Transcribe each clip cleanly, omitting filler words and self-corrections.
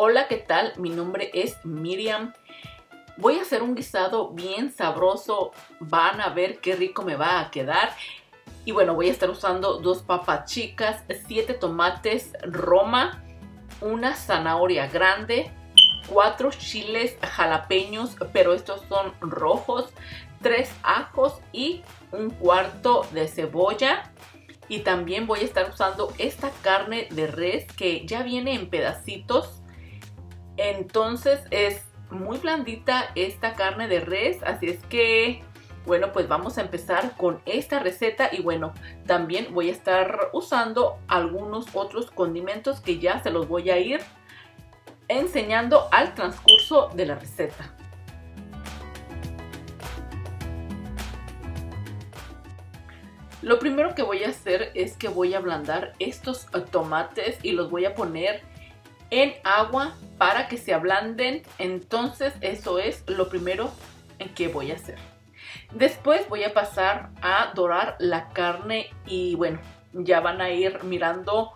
Hola, ¿qué tal? Mi nombre es Miriam. Voy a hacer un guisado bien sabroso. Van a ver qué rico me va a quedar. Y bueno, voy a estar usando 2 papas chicas, 7 tomates Roma, una zanahoria grande, 4 chiles jalapeños, pero estos son rojos, 3 ajos y 1/4 de cebolla. Y también voy a estar usando esta carne de res que ya viene en pedacitos. Entonces es muy blandita esta carne de res, así es que bueno, pues vamos a empezar con esta receta. Y bueno, también voy a estar usando algunos otros condimentos que ya se los voy a ir enseñando al transcurso de la receta. Lo primero que voy a hacer es que voy a ablandar estos tomates y los voy a poner en agua para que se ablanden. Entonces eso es lo primero que voy a hacer. Después voy a pasar a dorar la carne y bueno, ya van a ir mirando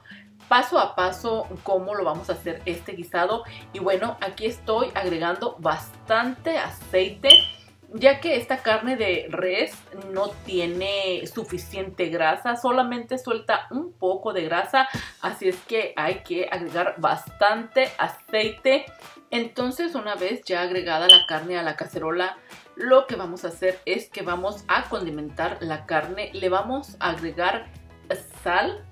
paso a paso cómo lo vamos a hacer este guisado. Y bueno, aquí estoy agregando bastante aceite, ya que esta carne de res no tiene suficiente grasa, solamente suelta un poco de grasa, así es que hay que agregar bastante aceite. Entonces, una vez ya agregada la carne a la cacerola, lo que vamos a hacer es que vamos a condimentar la carne. Le vamos a agregar sal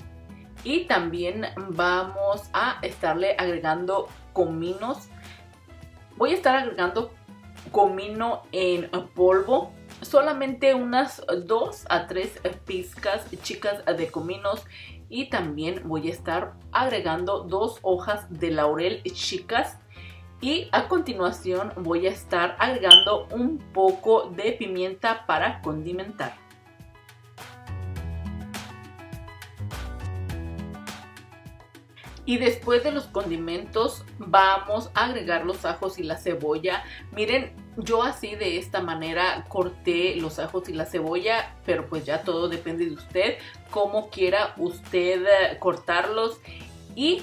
y también vamos a estarle agregando cominos. Voy a estar agregando comino en polvo, solamente unas 2 a 3 pizcas chicas de cominos, y también voy a estar agregando 2 hojas de laurel chicas, y a continuación voy a estar agregando un poco de pimienta para condimentar. Y después de los condimentos vamos a agregar los ajos y la cebolla. Miren, yo así de esta manera corté los ajos y la cebolla, pero pues ya todo depende de usted, cómo quiera usted cortarlos. Y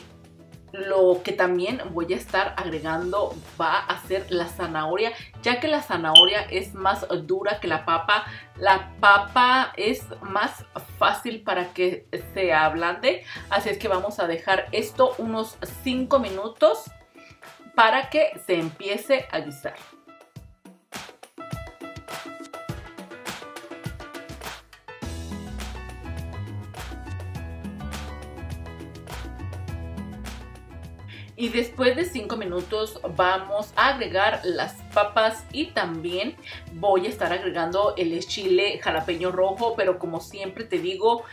lo que también voy a estar agregando va a ser la zanahoria, ya que la zanahoria es más dura que la papa. La papa es más fácil para que se ablande, así es que vamos a dejar esto unos 5 minutos para que se empiece a guisar. Y después de 5 minutos vamos a agregar las papas, y también voy a estar agregando el chile jalapeño rojo, pero como siempre te digo,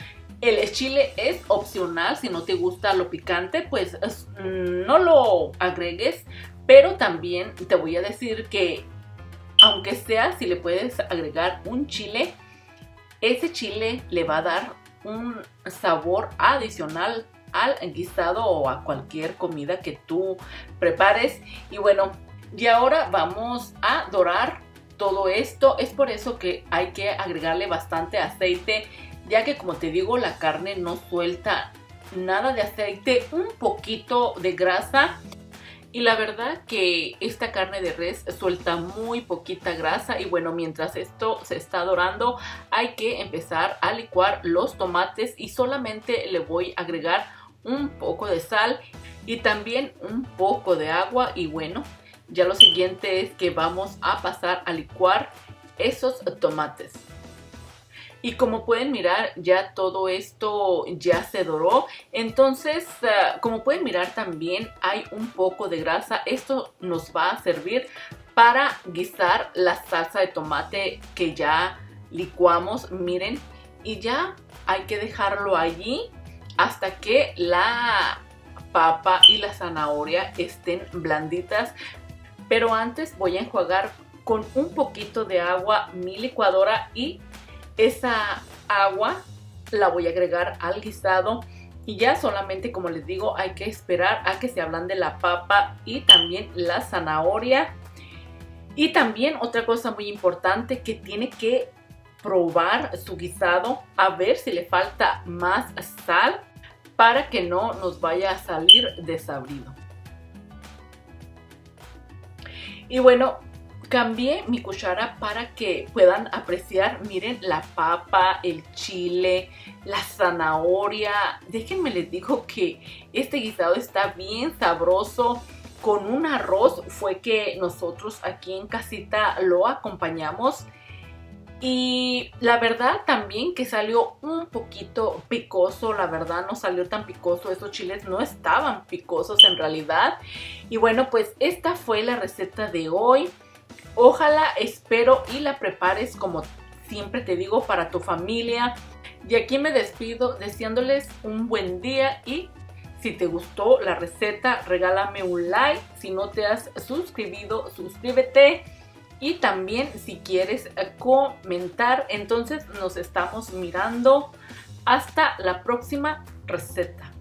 el chile es opcional. Si no te gusta lo picante, pues no lo agregues, pero también te voy a decir que aunque sea, si le puedes agregar un chile, ese chile le va a dar un sabor adicional al guisado o a cualquier comida que tú prepares. Y bueno, y ahora vamos a dorar todo esto. Es por eso que hay que agregarle bastante aceite, ya que como te digo, la carne no suelta nada de aceite, un poquito de grasa. Y la verdad que esta carne de res suelta muy poquita grasa. Y bueno, mientras esto se está dorando, hay que empezar a licuar los tomates, y solamente le voy a agregar un poco de sal y también un poco de agua. Y bueno, ya lo siguiente es que vamos a pasar a licuar esos tomates. Y como pueden mirar, ya todo esto ya se doró. Entonces, como pueden mirar también, hay un poco de grasa. Esto nos va a servir para guisar la salsa de tomate que ya licuamos. Miren, y ya hay que dejarlo allí hasta que la papa y la zanahoria estén blanditas. Pero antes voy a enjuagar con un poquito de agua mi licuadora, y esa agua la voy a agregar al guisado. Y ya solamente, como les digo, hay que esperar a que se ablande la papa y también la zanahoria. Y también otra cosa muy importante, que tiene que probar su guisado a ver si le falta más sal para que no nos vaya a salir desabrido. Y bueno, cambié mi cuchara para que puedan apreciar, miren, la papa, el chile, la zanahoria. Déjenme les digo que este guisado está bien sabroso. Con un arroz fue que nosotros aquí en casita lo acompañamos. Y la verdad también que salió un poquito picoso, la verdad no salió tan picoso, esos chiles no estaban picosos en realidad. Y bueno, pues esta fue la receta de hoy. Ojalá, espero y la prepares como siempre te digo para tu familia. Y aquí me despido deseándoles un buen día y si te gustó la receta regálame un like. Si no te has suscribido, suscríbete. Y también si quieres comentar, entonces nos estamos mirando. Hasta la próxima receta.